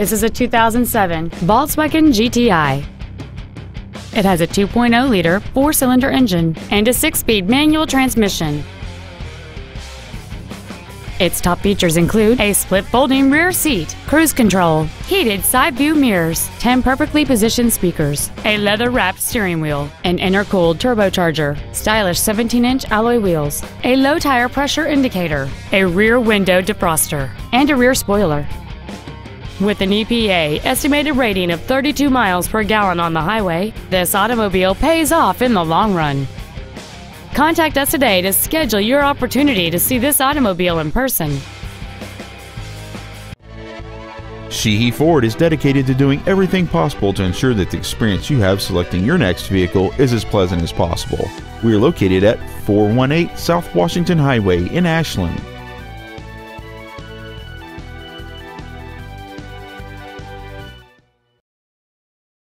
This is a 2007 Volkswagen GTI. It has a 2.0-liter four-cylinder engine and a six-speed manual transmission. Its top features include a split folding rear seat, cruise control, heated side view mirrors, 10 perfectly positioned speakers, a leather-wrapped steering wheel, an intercooled turbocharger, stylish 17-inch alloy wheels, a low tire pressure indicator, a rear window defroster, and a rear spoiler. With an EPA estimated rating of 32 miles per gallon on the highway, this automobile pays off in the long run. Contact us today to schedule your opportunity to see this automobile in person. Sheehy Ford is dedicated to doing everything possible to ensure that the experience you have selecting your next vehicle is as pleasant as possible. We are located at 418 South Washington Highway in Ashland.